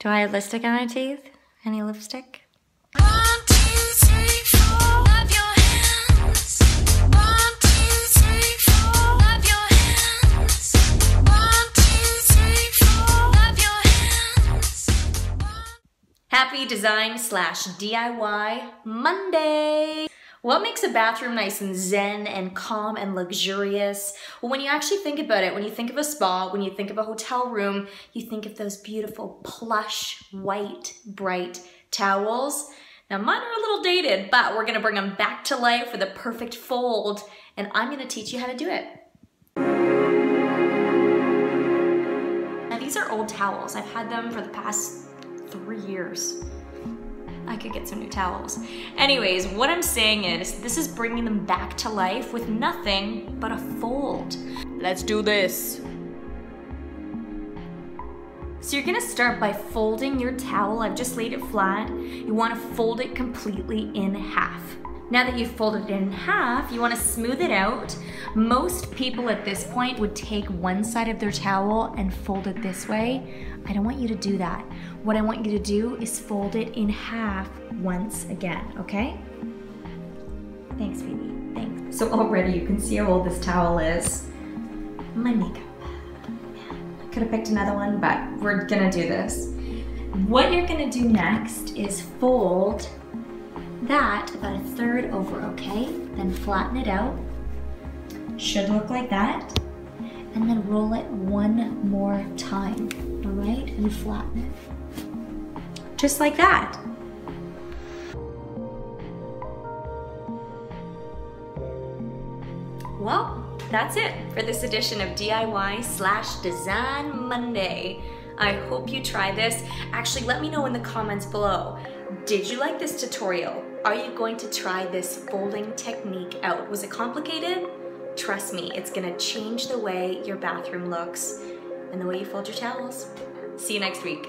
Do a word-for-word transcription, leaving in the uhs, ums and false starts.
Do I have lipstick on my teeth? Any lipstick? One, two, three, four. Love your hands. One, two, three, four. Love your hands. One, two, three, four. Love your hands. Happy design slash D I Y Monday. What makes a bathroom nice and zen and calm and luxurious? Well, when you actually think about it, when you think of a spa, when you think of a hotel room, you think of those beautiful plush, white, bright towels. Now mine are a little dated, but we're gonna bring them back to life with a perfect fold, and I'm gonna teach you how to do it. Now these are old towels. I've had them for the past three years. I could get some new towels. Anyways, what I'm saying is this is bringing them back to life with nothing but a fold. Let's do this. So you're gonna start by folding your towel. I've just laid it flat. You wanna fold it completely in half. Now that you've folded it in half, you wanna smooth it out. Most people at this point would take one side of their towel and fold it this way. I don't want you to do that. What I want you to do is fold it in half once again, okay? Thanks, baby, thanks. So already you can see how old this towel is. My makeup, I could have picked another one, but we're gonna do this. What you're gonna do next is fold that about a third over, okay? Then flatten it out. Should look like that. And then roll it one more time, all right? And flatten it. Just like that. Well, that's it for this edition of D I Y slash Design Monday. I hope you try this. Actually, let me know in the comments below. Did you like this tutorial? Are you going to try this folding technique out? Was it complicated? Trust me, it's gonna change the way your bathroom looks and the way you fold your towels. See you next week.